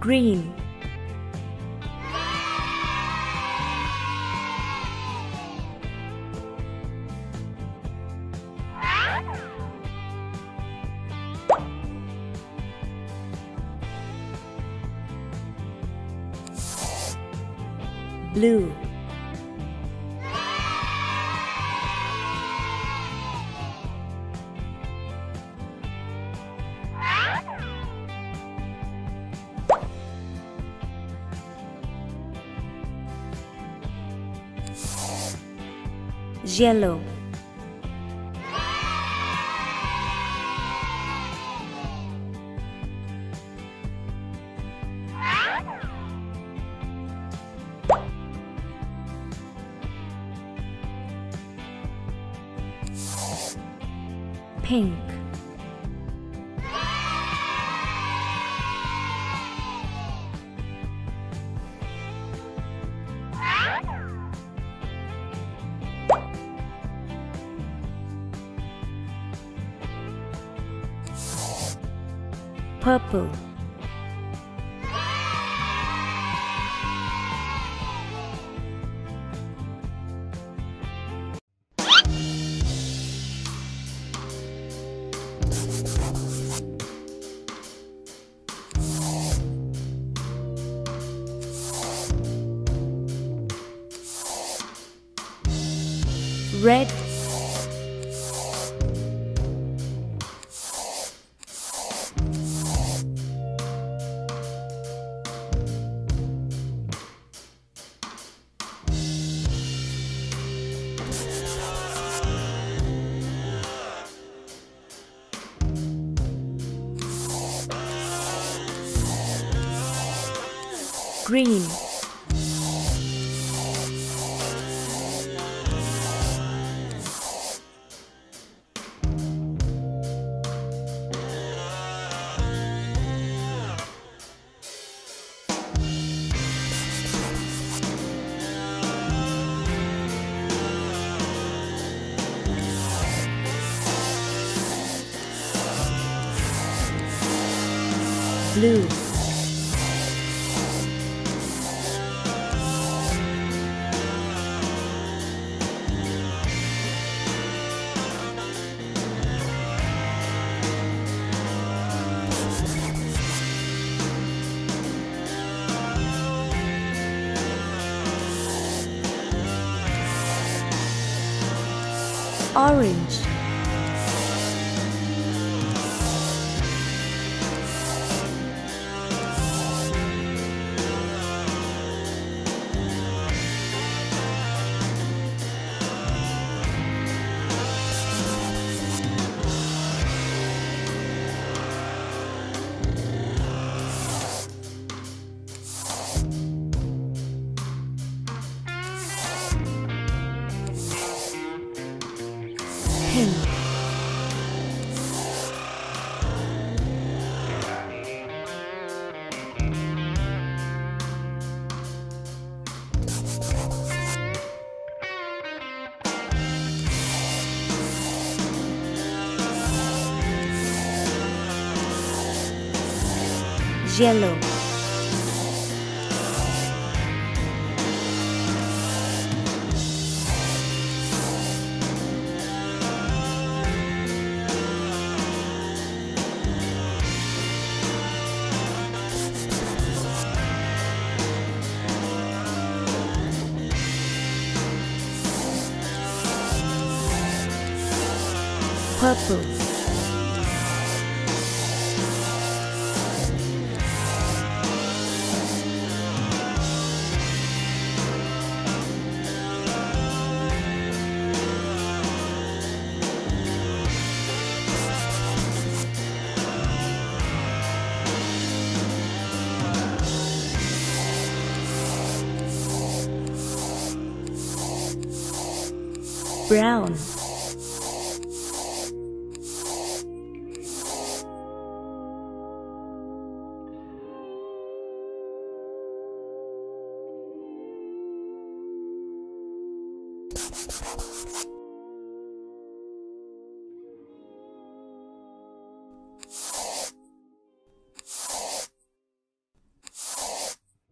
green, blue, yellow, pink, purple, red, green, blue, orange, pink, yellow, purple, brown,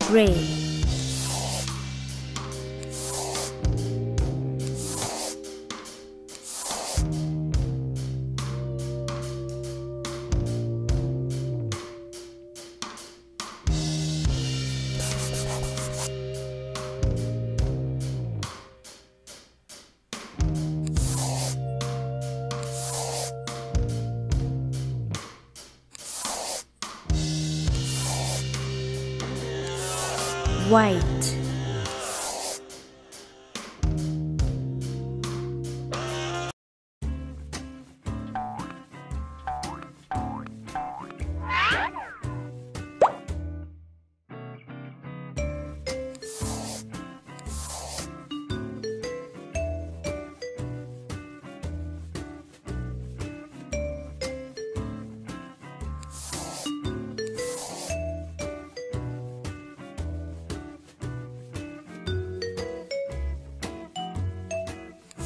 gray, white, red,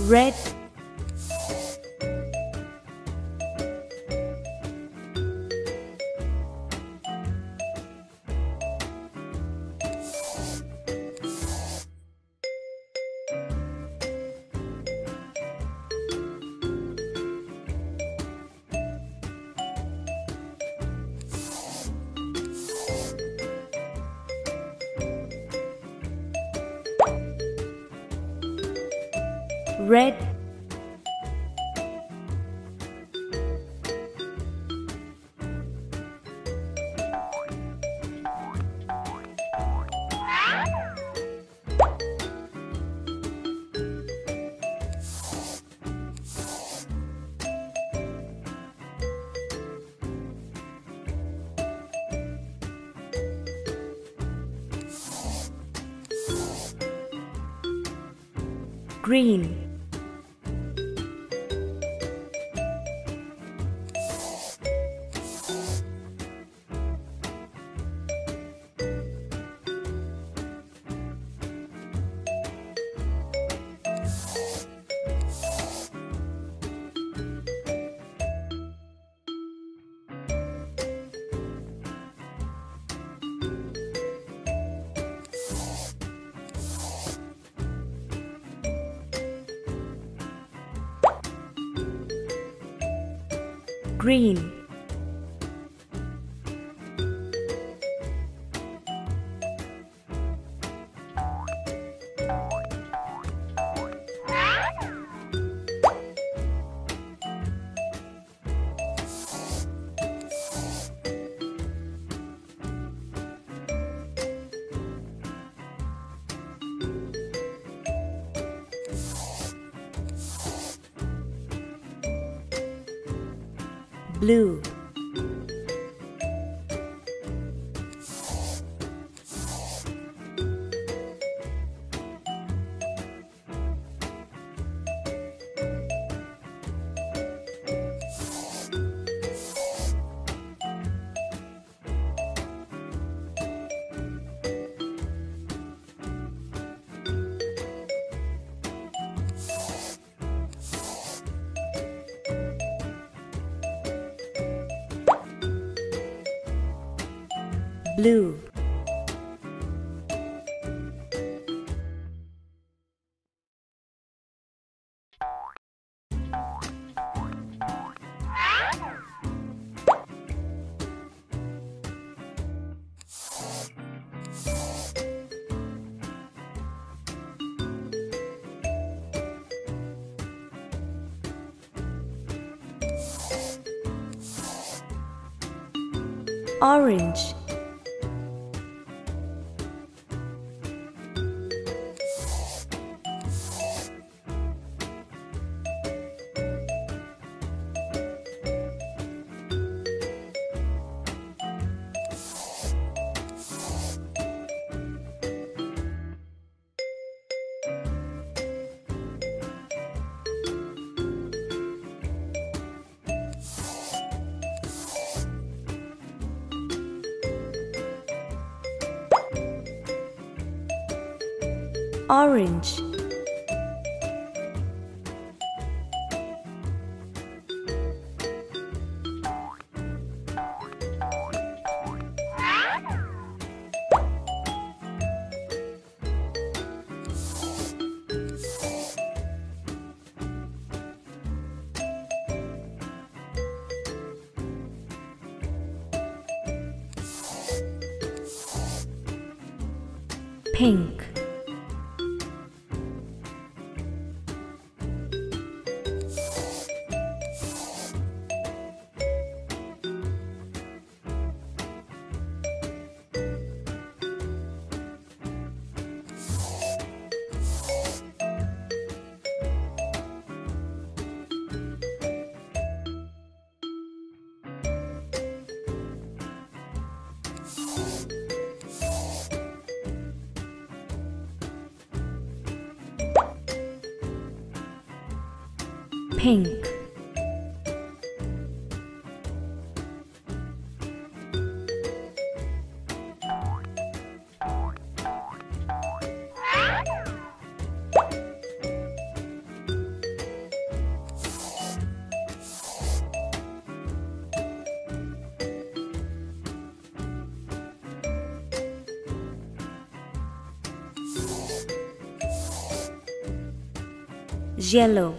red, green, green, blue, blue, orange, orange, pink, pink, yellow,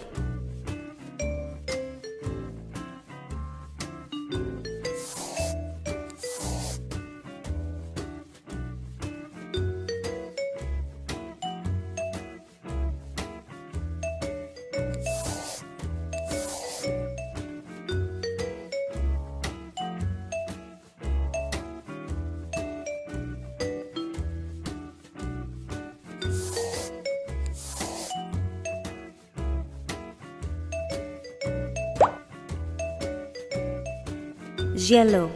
yellow,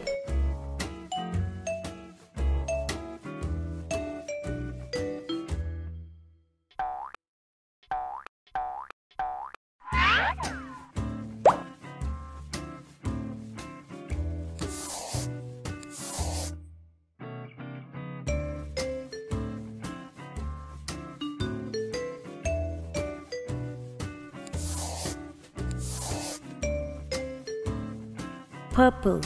purple, purple,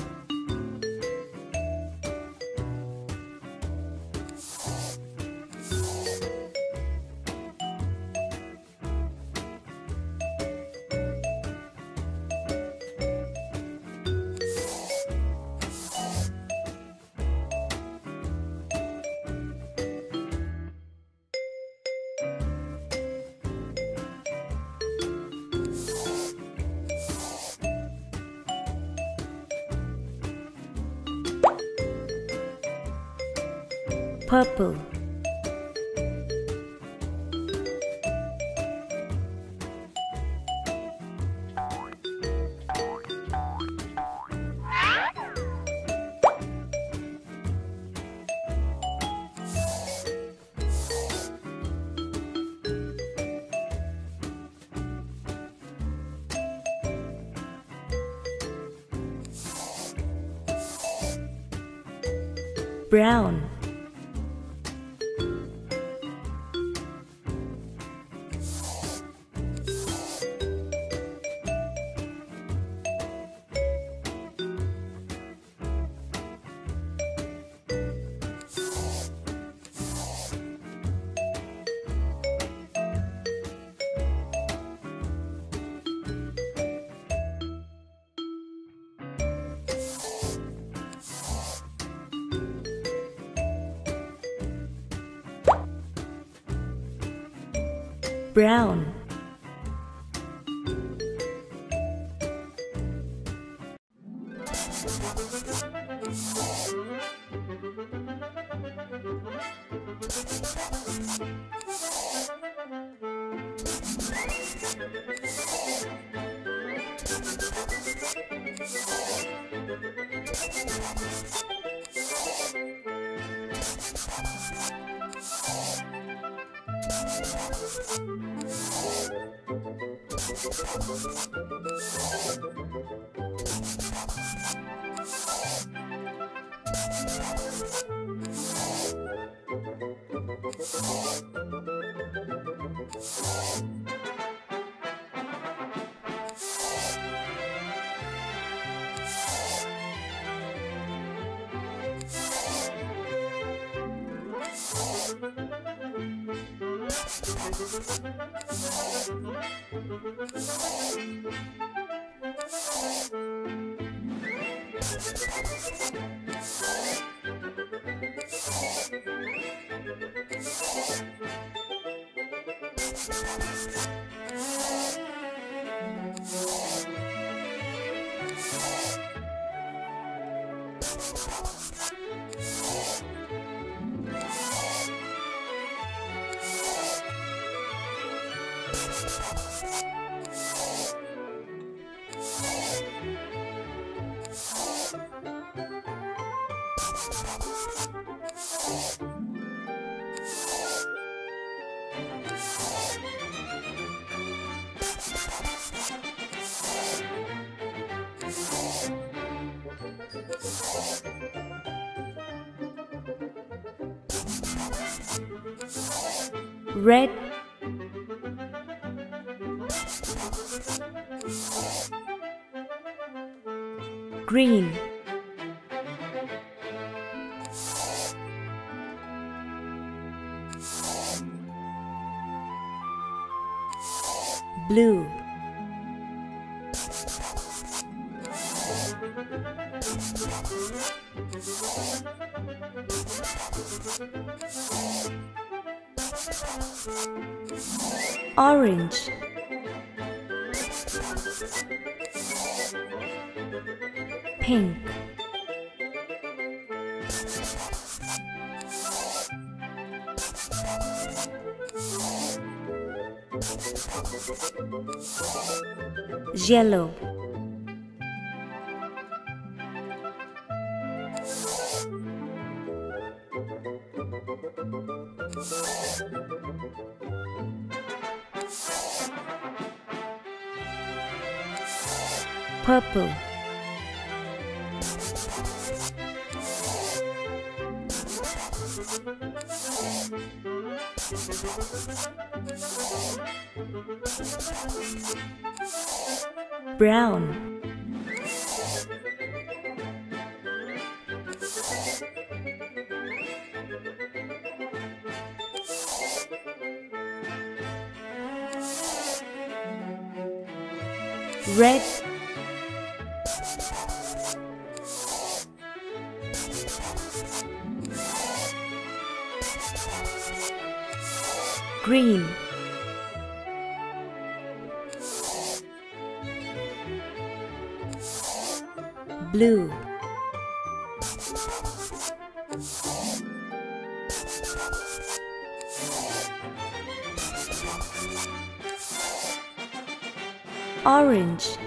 brown, brown, Red, green, blue, orange, pink, yellow, purple, brown, red, green, blue, orange,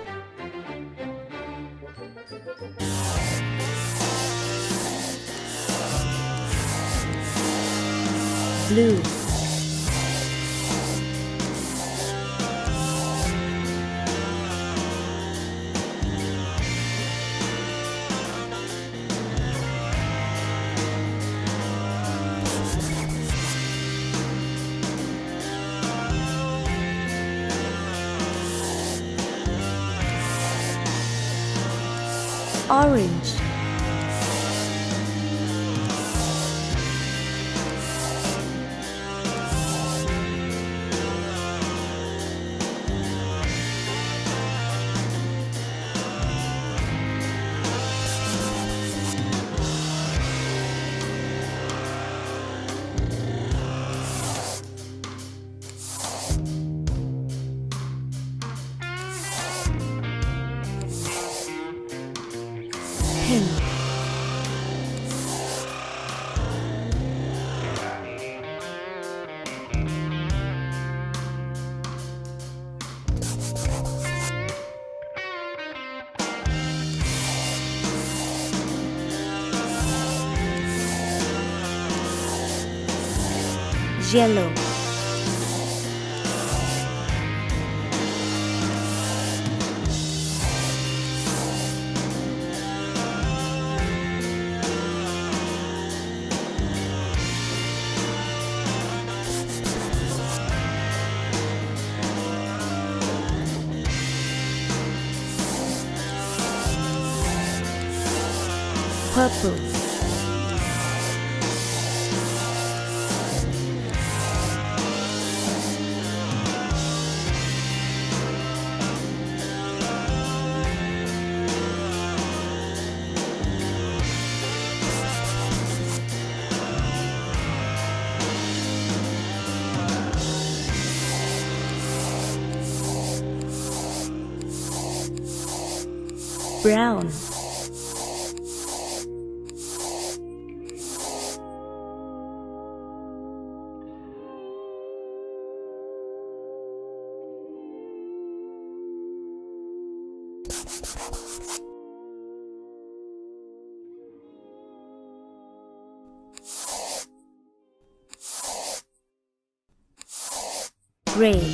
blue, orange, pink, yellow, purple, brown, gray,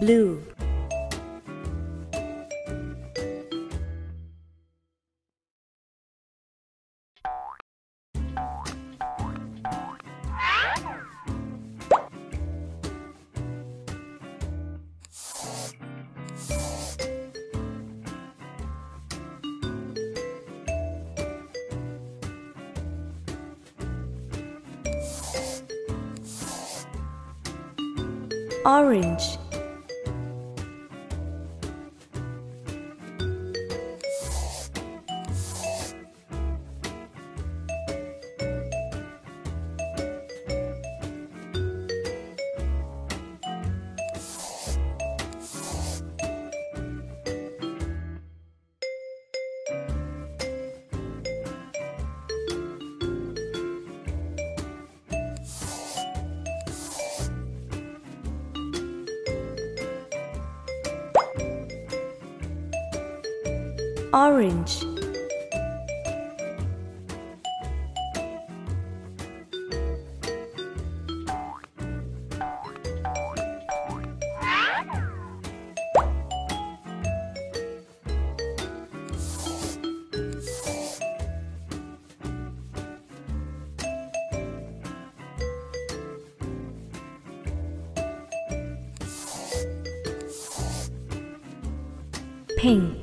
blue, orange, orange, pink, pink,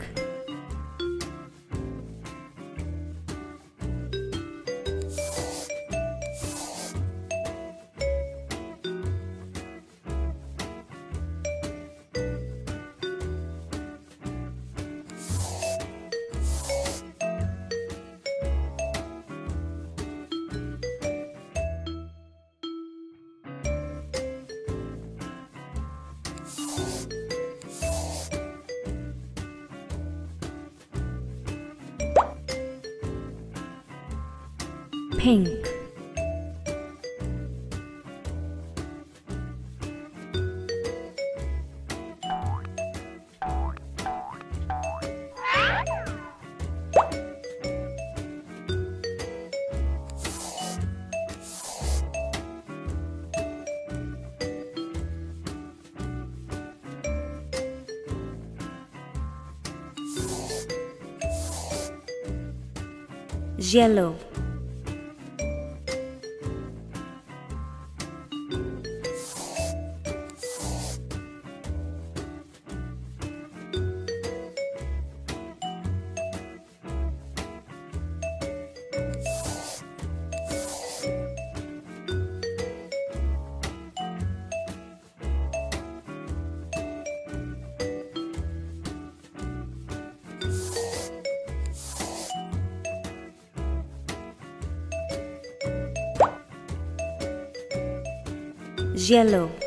yellow, yellow,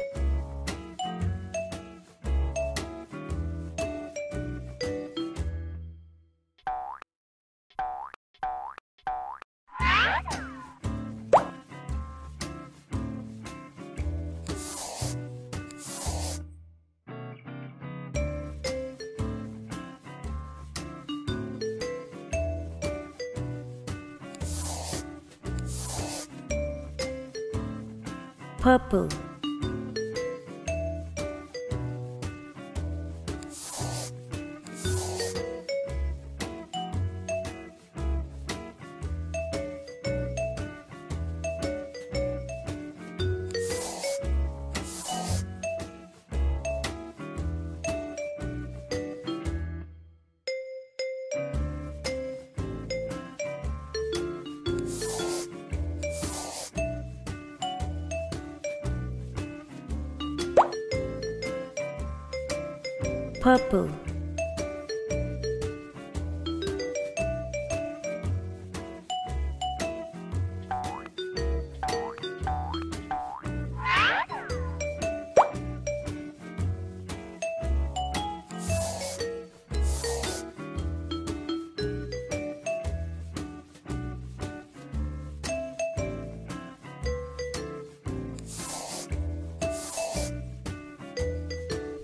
purple, purple.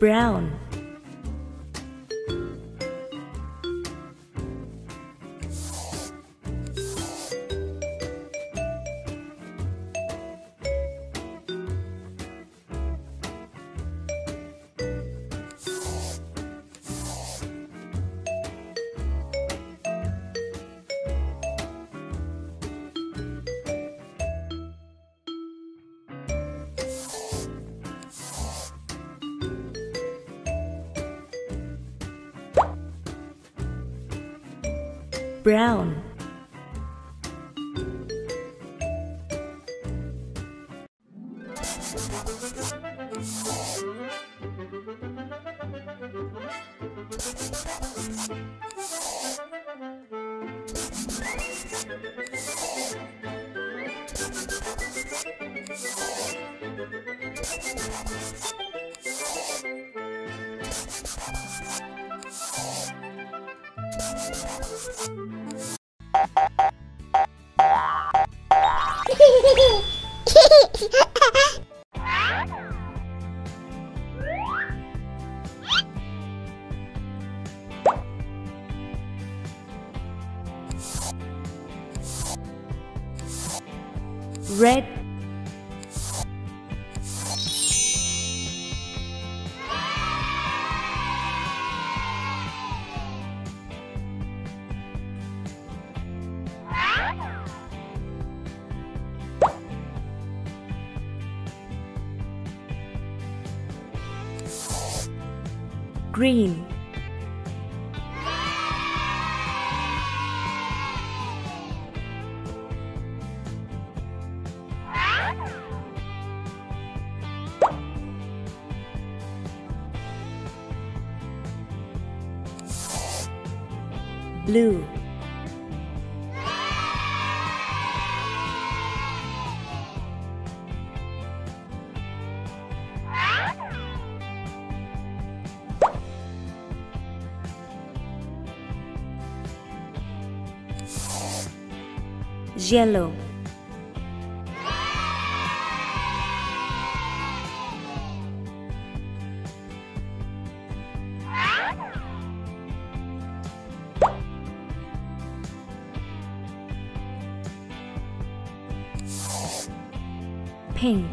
Brown, brown, red, green, blue, yellow, pink,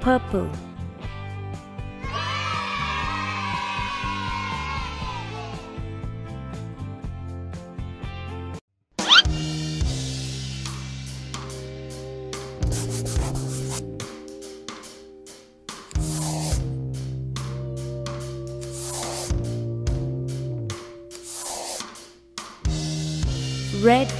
purple, red,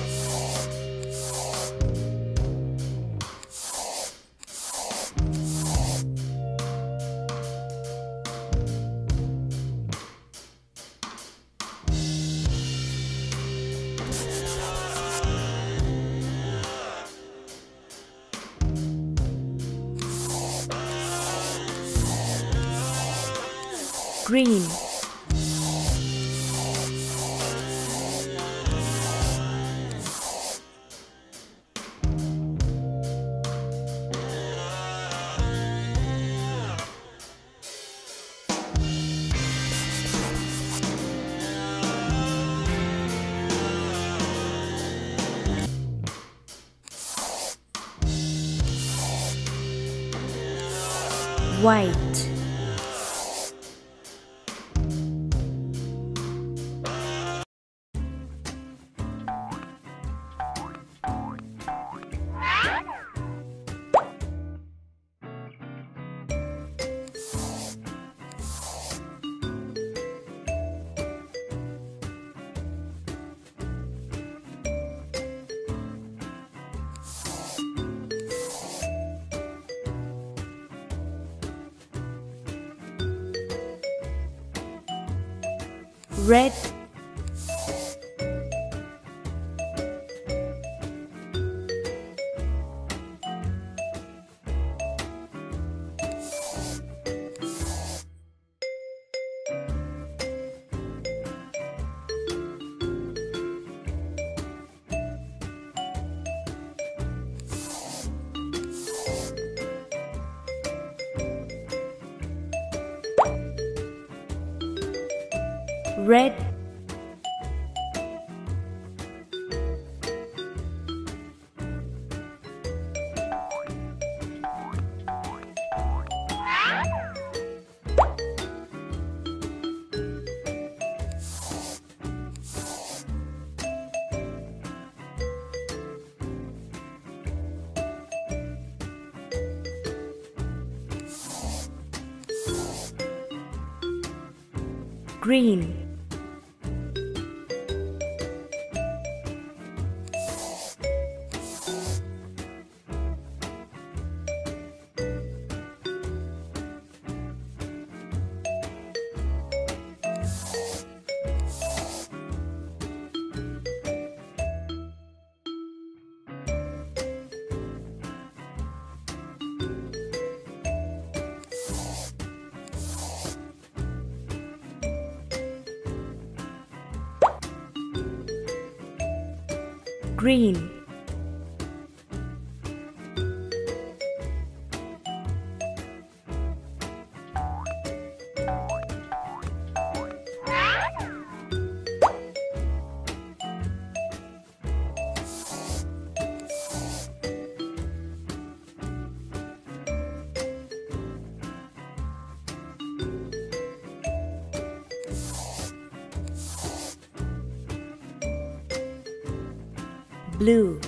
green, white, Red. Red, green. Green. Blue.